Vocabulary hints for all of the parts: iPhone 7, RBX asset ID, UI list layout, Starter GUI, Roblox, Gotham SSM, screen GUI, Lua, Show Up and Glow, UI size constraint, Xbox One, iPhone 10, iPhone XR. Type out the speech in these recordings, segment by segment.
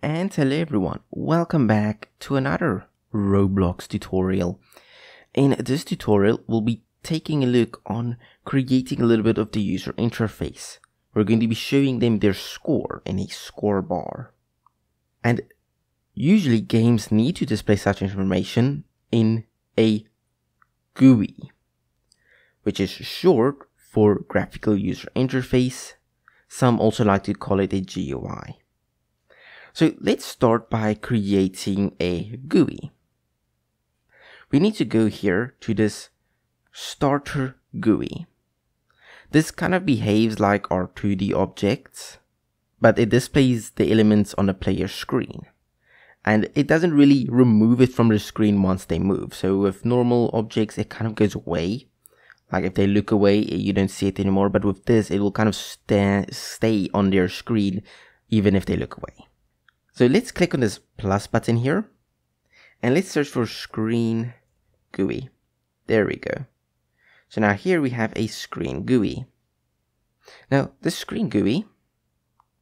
And hello everyone, welcome back to another Roblox tutorial. In this tutorial, we'll be taking a look on creating a little bit of the user interface. We're going to be showing them their score in a score bar. And usually games need to display such information in a GUI, which is short for graphical user interface. Some also like to call it a GUI. So let's start by creating a GUI. We need to go here to this Starter GUI. This kind of behaves like our 2D objects, but it displays the elements on the player's screen. And it doesn't really remove it from the screen once they move. So with normal objects, it kind of goes away. Like if they look away, you don't see it anymore. But with this, it will kind of stay on their screen even if they look away. So let's click on this plus button here and let's search for screen GUI. There we go. So now here we have a screen GUI. Now the screen GUI,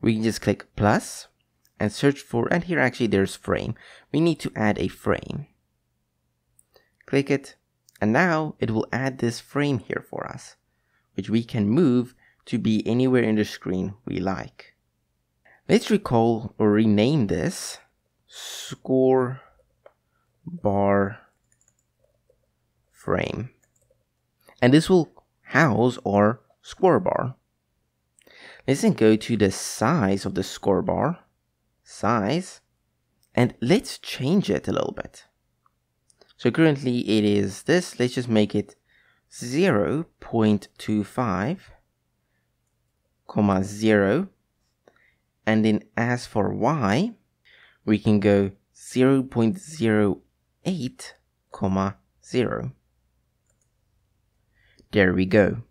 we can just click plus and search for, and here actually there's frame. We need to add a frame. Click it and now it will add this frame here for us, which we can move to be anywhere in the screen we like. Let's recall or rename this score bar frame. And this will house our score bar. Let's then go to the size of the score bar, size, and let's change it a little bit. So currently it is this, let's just make it 0.25, 0. And then as for Y, we can go 0.08, 0. There we go.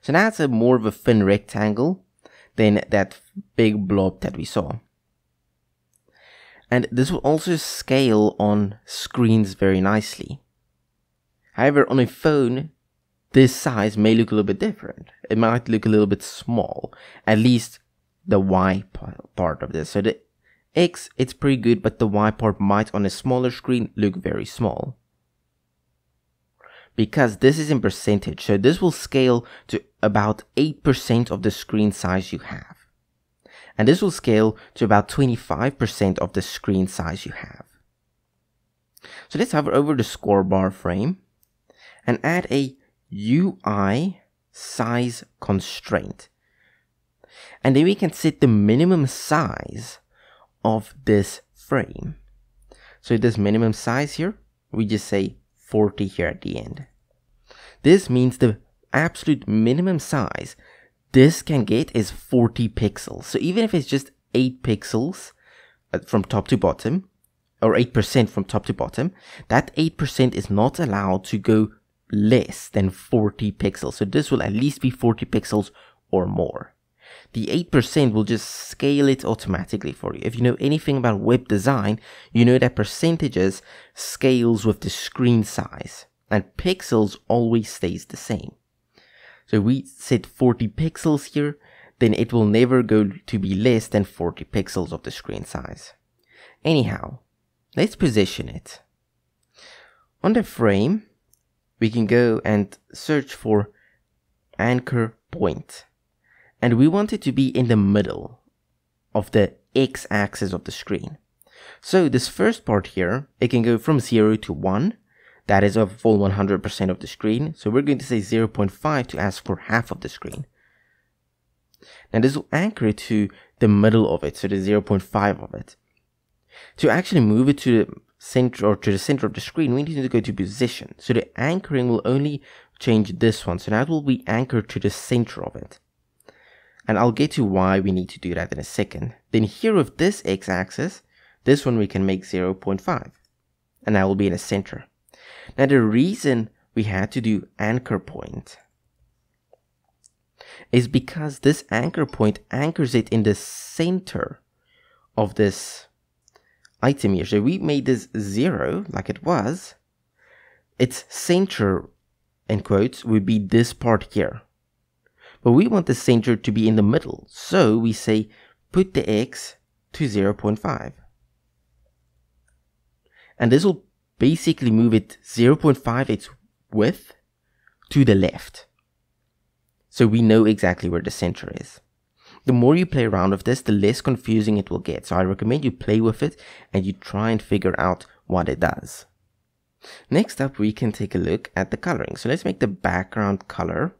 So now it's a more of a thin rectangle than that big blob that we saw. And this will also scale on screens very nicely. However, on a phone, this size may look a little bit different. It might look a little bit small, at least the Y part of this. So the X, it's pretty good, but the Y part might on a smaller screen look very small. Because this is in percentage, so this will scale to about 8% of the screen size you have. And this will scale to about 25% of the screen size you have. So let's hover over the score bar frame and add a UI size constraint. And then we can set the minimum size of this frame. So this minimum size here, we just say 40 here at the end. This means the absolute minimum size this can get is 40 pixels. So even if it's just 8 pixels from top to bottom, or 8% from top to bottom, that 8% is not allowed to go less than 40 pixels. So this will at least be 40 pixels or more. The 8% will just scale it automatically for you. If you know anything about web design, you know that percentages scales with the screen size and pixels always stays the same. So we set 40 pixels here, then it will never go to be less than 40 pixels of the screen size. Anyhow, let's position it. On the frame, we can go and search for anchor point. And we want it to be in the middle of the x-axis of the screen. So this first part here, it can go from 0 to 1. That is a full 100% of the screen. So we're going to say 0.5 to ask for half of the screen. Now this will anchor it to the middle of it, so the 0.5 of it. To actually move it to the center or to the center of the screen, we need to go to position. So the anchoring will only change this one. So now it will be anchored to the center of it. And I'll get to why we need to do that in a second. Then here with this x-axis, this one we can make 0.5. And that will be in the center. Now the reason we had to do anchor point is because this anchor point anchors it in the center of this item here. So we made this 0 like it was. Its center, in quotes, would be this part here. But we want the center to be in the middle, so we say put the X to 0.5. And this will basically move it 0.5 its width to the left. So we know exactly where the center is. The more you play around with this, the less confusing it will get. So I recommend you play with it and you try and figure out what it does. Next up, we can take a look at the coloring. So let's make the background color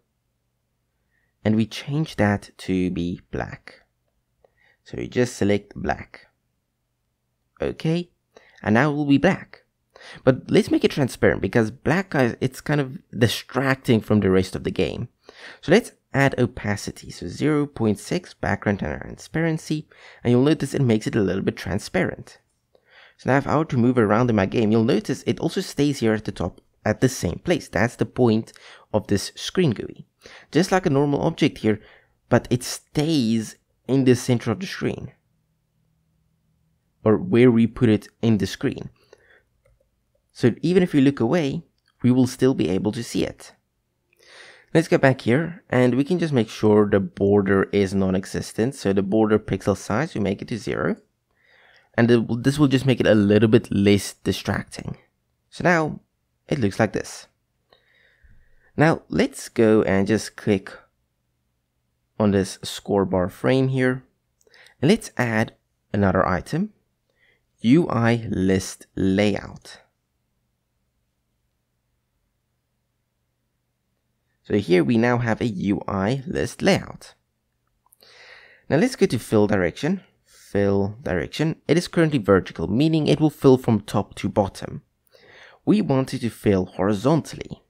and we change that to be black. So you just select black. Okay. And now it will be black. But let's make it transparent, because black, guys, it's kind of distracting from the rest of the game. So let's add opacity. So 0.6 background transparency, and you'll notice it makes it a little bit transparent. So now if I were to move around in my game, you'll notice it also stays here at the top at the same place. That's the point of this screen GUI. Just like a normal object here, but it stays in the center of the screen, or where we put it in the screen. So even if we look away, we will still be able to see it. Let's go back here and we can just make sure the border is non-existent. So the border pixel size, we make it to 0. And this will just make it a little bit less distracting. So now it looks like this. Now let's go and just click on this score bar frame here. And let's add another item, UI list layout. So here we now have a UI list layout. Now let's go to fill direction. Fill direction. It is currently vertical, meaning it will fill from top to bottom. We want it to fill horizontally,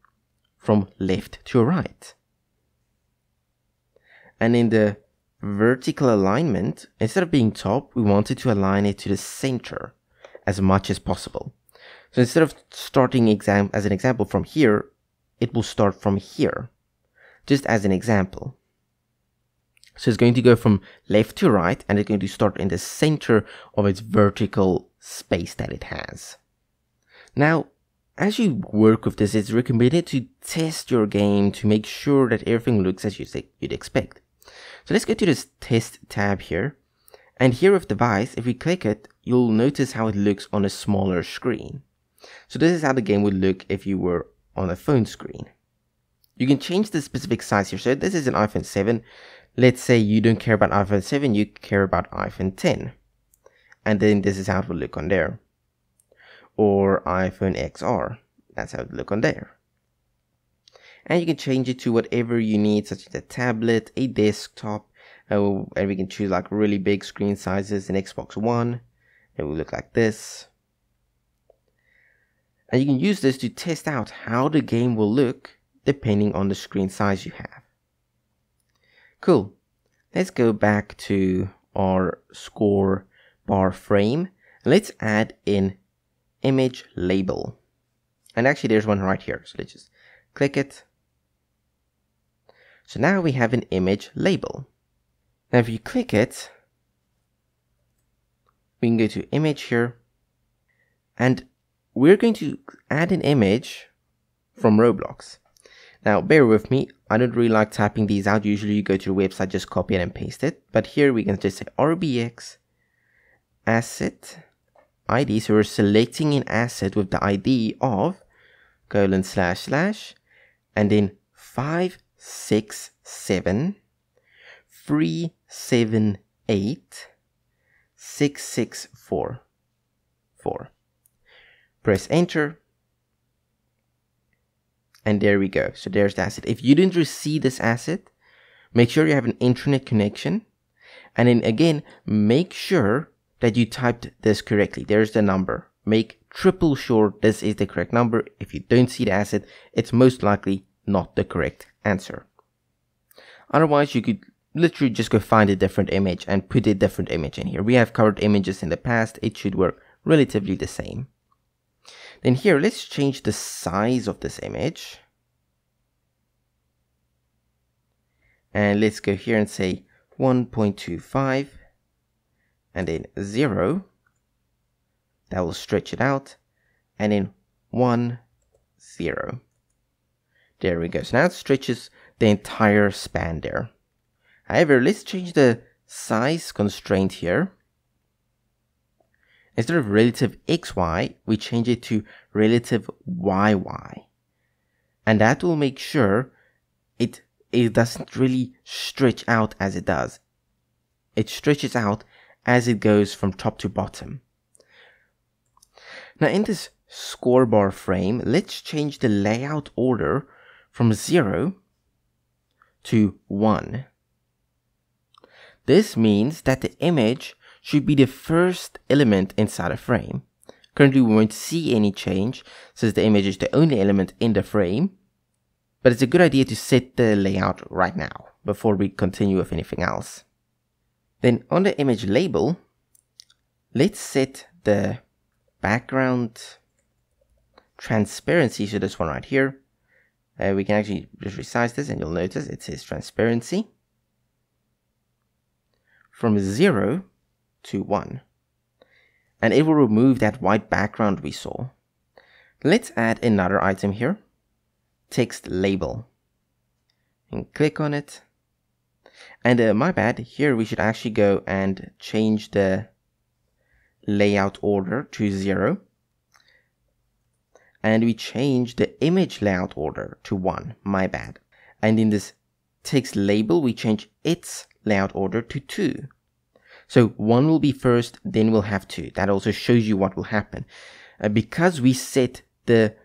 from left to right. And in the vertical alignment, instead of being top, we wanted to align it to the center as much as possible. So instead of starting as an example from here, it will start from here, just as an example. So it's going to go from left to right, and it's going to start in the center of its vertical space that it has. Now, as you work with this, it's recommended to test your game to make sure that everything looks as you'd expect. So let's go to this test tab here, and here with device, if we click it, you'll notice how it looks on a smaller screen. So this is how the game would look if you were on a phone screen. You can change the specific size here. So this is an iPhone 7. Let's say you don't care about iPhone 7, you care about iPhone 10. And then this is how it will look on there. Or iPhone XR, that's how it will look on there. And you can change it to whatever you need, such as a tablet, a desktop, and we can choose like really big screen sizes, an Xbox One. It will look like this. And you can use this to test out how the game will look depending on the screen size you have. Cool. Let's go back to our score bar frame. Let's add in image label. And actually there's one right here. So let's just click it. So now we have an image label. Now if you click it, we can go to image here, and we're going to add an image from Roblox. Now, bear with me. I don't really like typing these out. Usually you go to your website, just copy it and paste it. But here we can just say RBX asset ID. So we're selecting an asset with the ID of :// and then 567378664. Press enter, and there we go. So there's the asset. If you didn't receive this asset, make sure you have an internet connection, and then again, make sure that you typed this correctly. There's the number. Make triple sure this is the correct number. If you don't see the asset, it's most likely not the correct answer. Otherwise, you could literally just go find a different image and put a different image in here. We have covered images in the past. It should work relatively the same. Then here, let's change the size of this image. And let's go here and say 1.25 and then 0. That will stretch it out. And then 1, 0. There we go. So now it stretches the entire span there. However, let's change the size constraint here Instead of relative XY, we change it to relative YY. And that will make sure it doesn't really stretch out as it does. It stretches out as it goes from top to bottom. Now in this score bar frame, let's change the layout order from 0 to 1. This means that the image should be the first element inside a frame. Currently we won't see any change since the image is the only element in the frame, but it's a good idea to set the layout right now before we continue with anything else. Then on the image label, let's set the background transparency, so this one right here. We can actually just resize this and you'll notice it says transparency from 0 to 1, and it will remove that white background we saw. Let's add another item here, text label, and click on it. And my bad, here we should actually go and change the layout order to 0, and we change the image layout order to 1, my bad. And in this text label we change its layout order to 2. So 1 will be first, then we'll have 2. That also shows you what will happen. Because we set it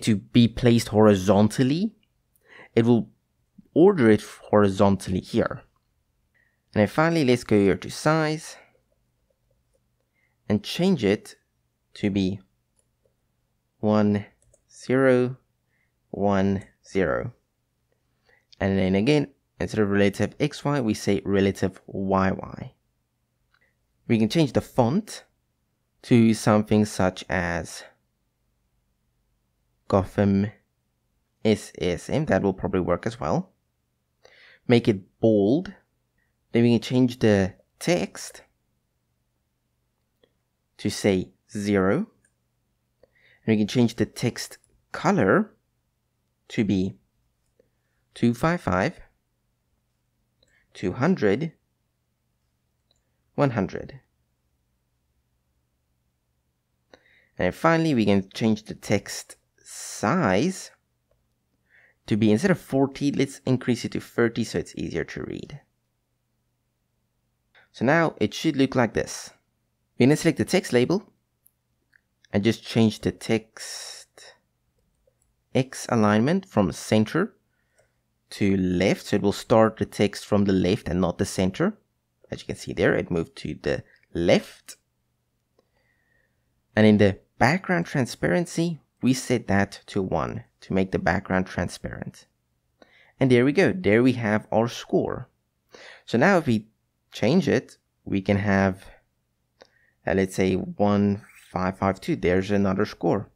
to be placed horizontally, it will order it horizontally here. And then finally, let's go here to size and change it to be 1, 0, 1, 0. And then again, instead of relative XY, we say relative YY. We can change the font to something such as Gotham SSM. That will probably work as well. Make it bold. Then we can change the text to say 0. And we can change the text color to be 255, 200, 100. And finally, we can change the text size to be, instead of 40, let's increase it to 30 so it's easier to read. So now it should look like this. We're going to select the text label and just change the text X alignment from center to left, so it will start the text from the left and not the center. As you can see there, it moved to the left. And in the background transparency, we set that to 1 to make the background transparent. And there we go. There we have our score. So now if we change it, we can have, let's say 1552. There's another score.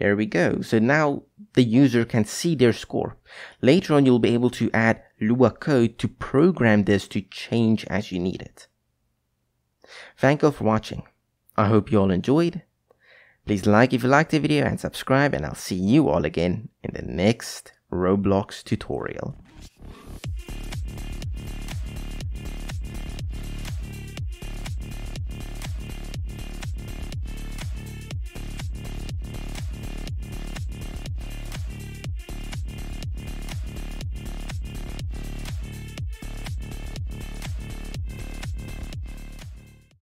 There we go. So now the user can see their score. Later on, you'll be able to add Lua code to program this to change as you need it. Thank you all for watching. I hope you all enjoyed. Please like if you liked the video and subscribe, and I'll see you all again in the next Roblox tutorial.